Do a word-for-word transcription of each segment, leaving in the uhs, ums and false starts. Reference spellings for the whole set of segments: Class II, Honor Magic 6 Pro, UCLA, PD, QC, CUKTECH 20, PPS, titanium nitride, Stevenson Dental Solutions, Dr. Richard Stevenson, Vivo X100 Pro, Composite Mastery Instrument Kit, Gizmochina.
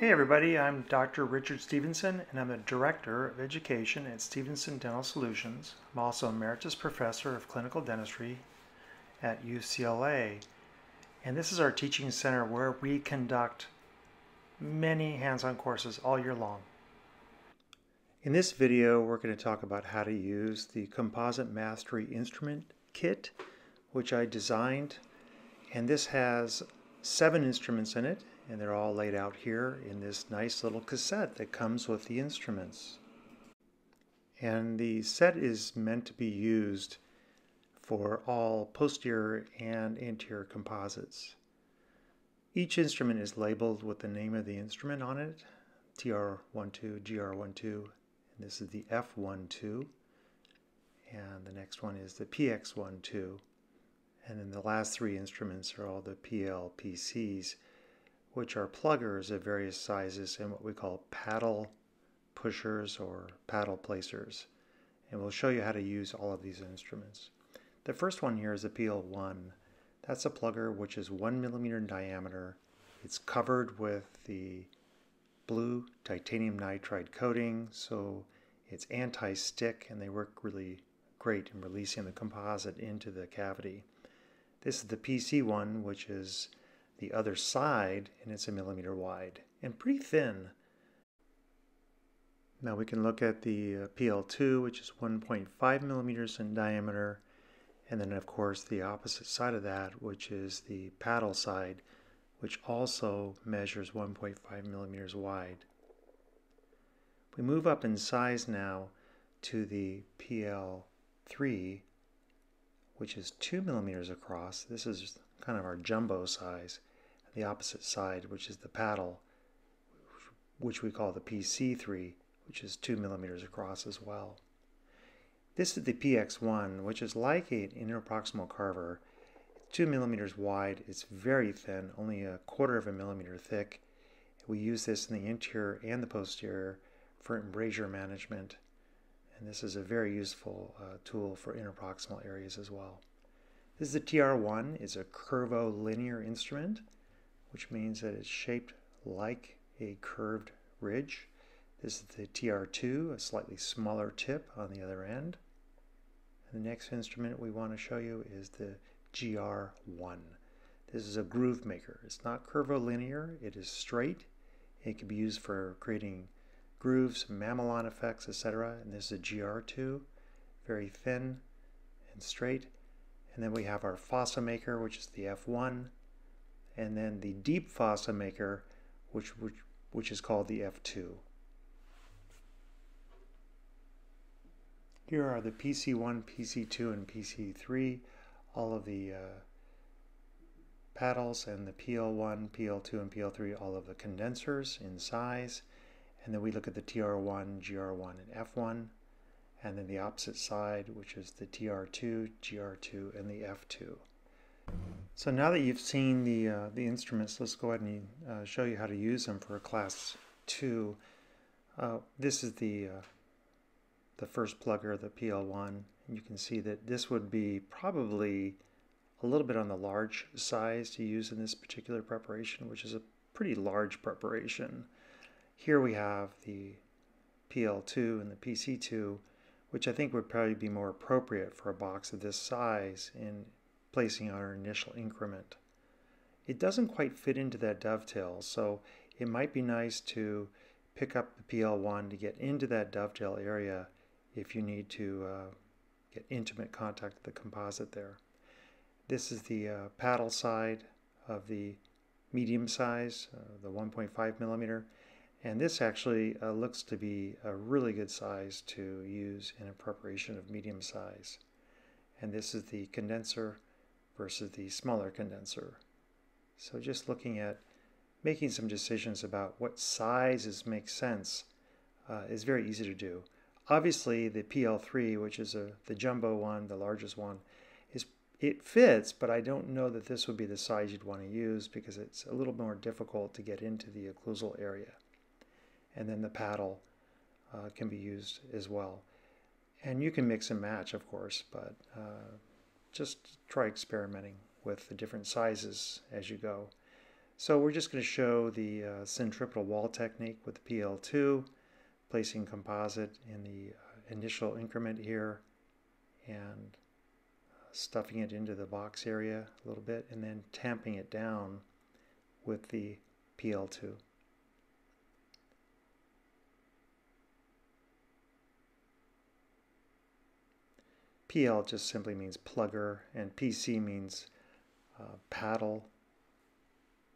Hey everybody, I'm Doctor Richard Stevenson and I'm the Director of Education at Stevenson Dental Solutions. I'm also Emeritus Professor of Clinical Dentistry at U C L A. And this is our teaching center where we conduct many hands-on courses all year long. In this video, we're going to talk about how to use the Composite Mastery Instrument Kit, which I designed. And this has seven instruments in it. And they're all laid out here in this nice little cassette that comes with the instruments. And the set is meant to be used for all posterior and anterior composites. Each instrument is labeled with the name of the instrument on it, T R twelve, G R twelve, and this is the F twelve, and the next one is the P X twelve, and then the last three instruments are all the P L P Cs, which are pluggers of various sizes and what we call paddle pushers or paddle placers. And we'll show you how to use all of these instruments. The first one here is the P L one. That's a plugger which is one millimeter in diameter. It's covered with the blue titanium nitride coating, so it's anti-stick and they work really great in releasing the composite into the cavity. This is the P C one, which is the other side, and it's a millimeter wide and pretty thin. Now we can look at the P L two, which is one point five millimeters in diameter, and then of course the opposite side of that, which is the paddle side, which also measures one point five millimeters wide. We move up in size now to the P L three, which is two millimeters across. This is kind of our jumbo size. The opposite side, which is the paddle, which we call the P C three, which is two millimeters across as well. This is the P X one, which is like an interproximal carver. It's two millimeters wide. It's very thin, only a quarter of a millimeter thick. We use this in the anterior and the posterior for embrasure management. And this is a very useful uh, tool for interproximal areas as well. This is the T R one. It's a curvilinear instrument, which means that it's shaped like a curved ridge. This is the T R two, a slightly smaller tip on the other end. And the next instrument we want to show you is the G R one. This is a groove maker. It's not curvilinear, it is straight. It can be used for creating grooves, mamelon effects, et cetera. And this is a G R two, very thin and straight. And then we have our fossa maker, which is the F one, and then the deep fossa maker, which, which, which is called the F two. Here are the P C one, P C two, and P C three, all of the uh, paddles, and the P L one, P L two, and P L three, all of the condensers in size. And then we look at the T R one, G R one, and F one. And then the opposite side, which is the T R two, G R two, and the F two. So now that you've seen the, uh, the instruments, let's go ahead and uh, show you how to use them for class two. Uh, this is the, uh, the first plugger, the P L one. You can see that this would be probably a little bit on the large size to use in this particular preparation, which is a pretty large preparation. Here we have the P L two and the P C two, which I think would probably be more appropriate for a box of this size in placing on our initial increment. It doesn't quite fit into that dovetail, so it might be nice to pick up the P L one to get into that dovetail area if you need to uh, get intimate contact with the composite there. This is the uh, paddle side of the medium size, uh, the one point five millimeter. And this actually uh, looks to be a really good size to use in a preparation of medium size. And this is the condenser versus the smaller condenser. So just looking at making some decisions about what sizes make sense uh, is very easy to do. Obviously the P L three, which is a, the jumbo one, the largest one, is it fits, but I don't know that this would be the size you'd want to use because it's a little more difficult to get into the occlusal area. And then the paddle uh, can be used as well. And you can mix and match, of course, but uh, just try experimenting with the different sizes as you go. So we're just going to show the uh, centripetal wall technique with the P L two, placing composite in the uh, initial increment here and stuffing it into the box area a little bit and then tamping it down with the P L two. P L just simply means plugger, and P C means uh, paddle,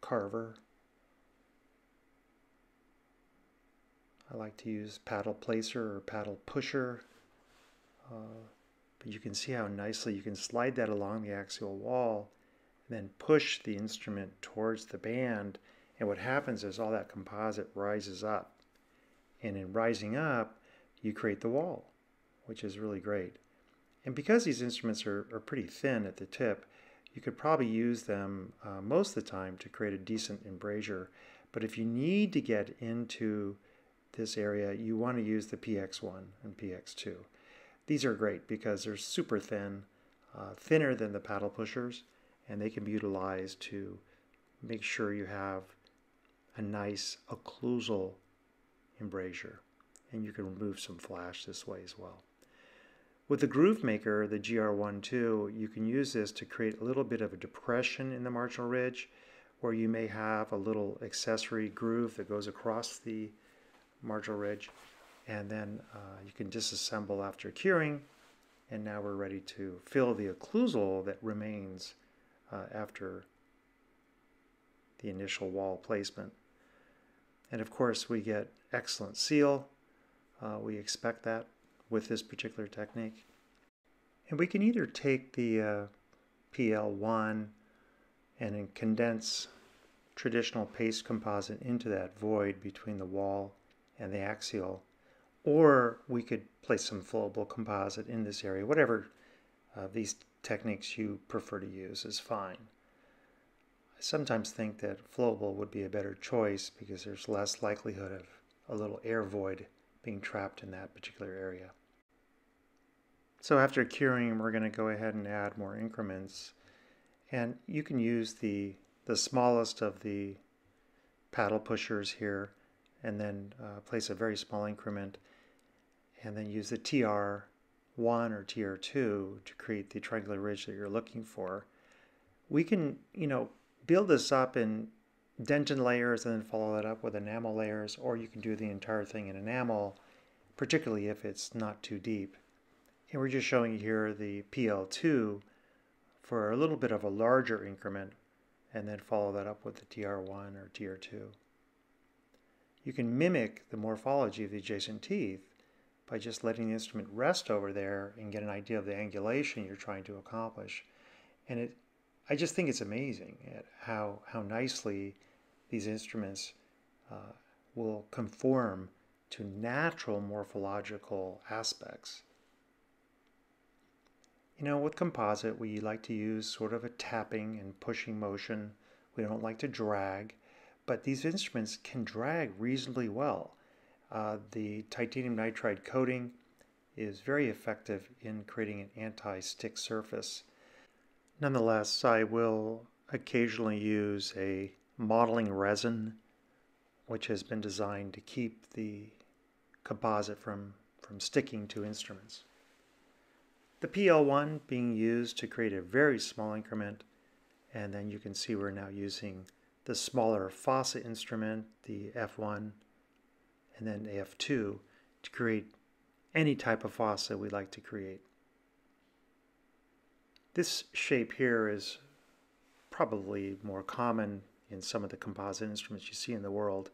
carver. I like to use paddle placer or paddle pusher. Uh, but you can see how nicely you can slide that along the axial wall and then push the instrument towards the band. And what happens is all that composite rises up. And in rising up, you create the wall, which is really great. And because these instruments are, are pretty thin at the tip, you could probably use them uh, most of the time to create a decent embrasure. But if you need to get into this area, you want to use the P X one and P X two. These are great because they're super thin, uh, thinner than the paddle pushers, and they can be utilized to make sure you have a nice occlusal embrasure. And you can remove some flash this way as well. With the Groove Maker, the G R one two, you can use this to create a little bit of a depression in the marginal ridge, or you may have a little accessory groove that goes across the marginal ridge, and then uh, you can disassemble after curing, and now we're ready to fill the occlusal that remains uh, after the initial wall placement. And of course, we get excellent seal. Uh, we expect that with this particular technique. And we can either take the uh, P L one and then condense traditional paste composite into that void between the wall and the axial, or we could place some flowable composite in this area. Whatever uh, these techniques you prefer to use is fine. I sometimes think that flowable would be a better choice because there's less likelihood of a little air void being trapped in that particular area. So after curing, we're going to go ahead and add more increments, and you can use the the smallest of the paddle pushers here and then uh, place a very small increment and then use the T R one or T R two to create the triangular ridge that you're looking for. We can, you know, build this up in dentin layers and then follow that up with enamel layers, or you can do the entire thing in enamel, particularly if it's not too deep. And we're just showing you here the P L two for a little bit of a larger increment and then follow that up with the T R one or T R two. You can mimic the morphology of the adjacent teeth by just letting the instrument rest over there and get an idea of the angulation you're trying to accomplish. And it, I just think it's amazing at how, how nicely these instruments uh, will conform to natural morphological aspects. You know, with composite, we like to use sort of a tapping and pushing motion. We don't like to drag, but these instruments can drag reasonably well. Uh, the titanium nitride coating is very effective in creating an anti-stick surface. Nonetheless, I will occasionally use a modeling resin, which has been designed to keep the composite from, from sticking to instruments. The P L one being used to create a very small increment, and then you can see we're now using the smaller fossa instrument, the F one, and then the F two, to create any type of fossa we like to create. This shape here is probably more common in some of the composite instruments you see in the world,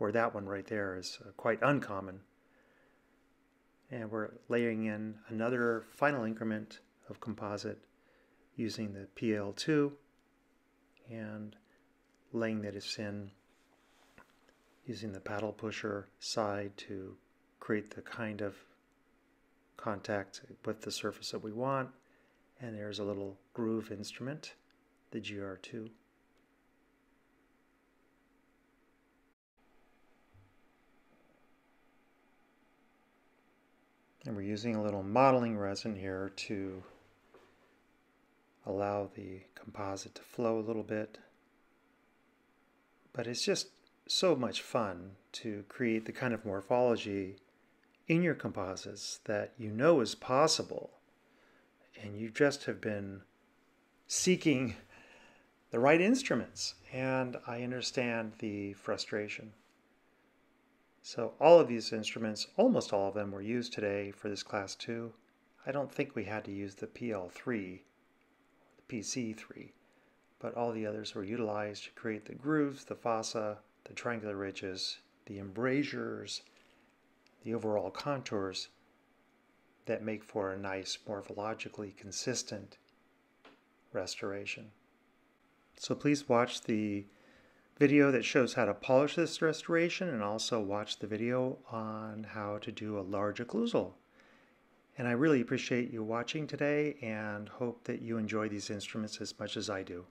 or that one right there is quite uncommon. And we're layering in another final increment of composite using the P L two and laying that in using the paddle pusher side to create the kind of contact with the surface that we want. And there's a little groove instrument, the G R two. And we're using a little modeling resin here to allow the composite to flow a little bit. But it's just so much fun to create the kind of morphology in your composites that you know is possible, and you just have been seeking the right instruments, and I understand the frustration. So all of these instruments, almost all of them, were used today for this class too. I don't think we had to use the P L three, the P C three, but all the others were utilized to create the grooves, the fossa, the triangular ridges, the embrasures, the overall contours that make for a nice, morphologically consistent restoration. So please watch the video that shows how to polish this restoration, and also watch the video on how to do a large occlusal. And I really appreciate you watching today, and hope that you enjoy these instruments as much as I do.